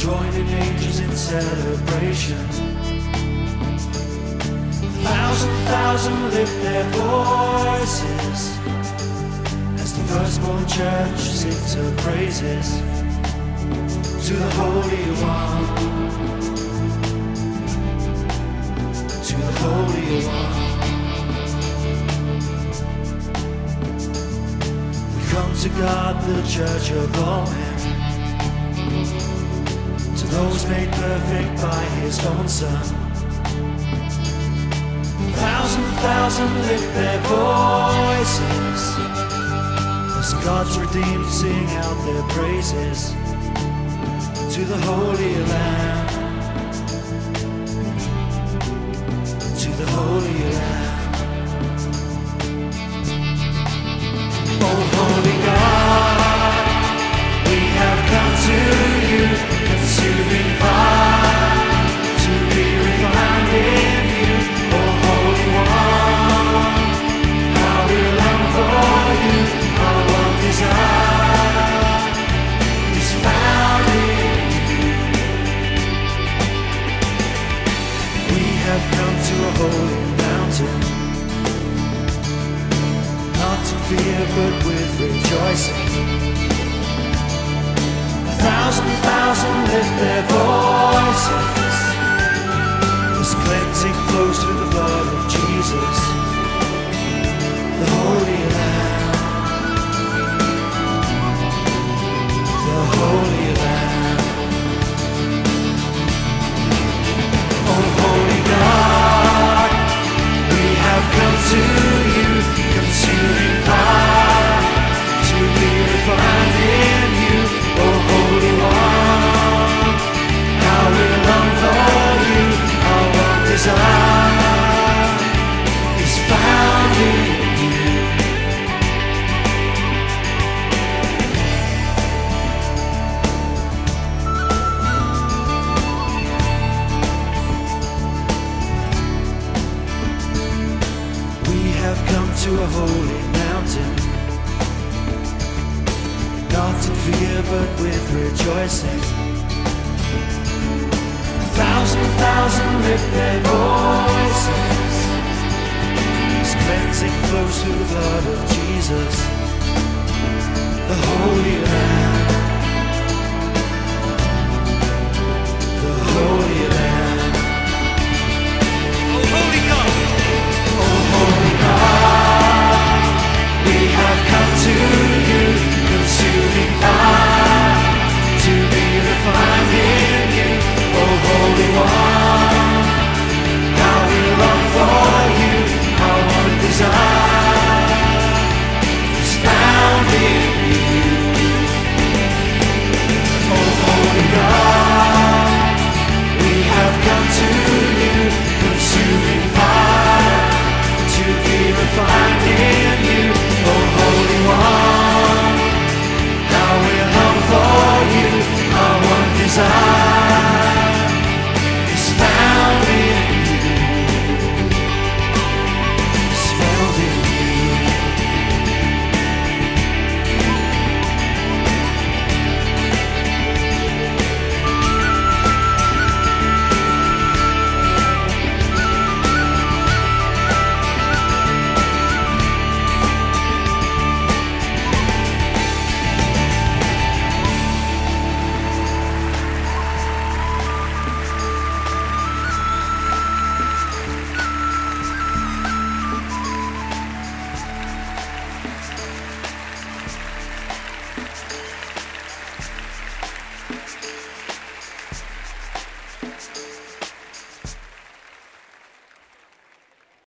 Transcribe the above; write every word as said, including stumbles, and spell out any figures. joining angels in celebration. A thousand, thousand lift their voices as the firstborn church sings her praises to the Holy One, to the Holy One. We come to God, the church of all men, to those made perfect by His own Son. A thousand, thousand lift their voices as God's redeemed sing out their praises to the Holy Lamb, to the Holy Lamb. Oh, Holy God, we have come to you, consuming fire, to be refined in you. Oh, Holy One, how we long for you, our one desire is found in you. We have come to a holy mountain, not in fear but with rejoicing. A thousand, thousand lift their voices as cleansing flows through the blood of Jesus, the Holy Lamb, the Holy Lamb. Oh, Holy God, we have come to you, consuming fire, to be refined in you. Oh, Holy One, how we long for you, our one desire is found in you. We have come to a holy mountain, not in fear but with rejoicing. A thousand, thousand lift their voices as cleansing flows through the blood of Jesus, the Holy Lamb.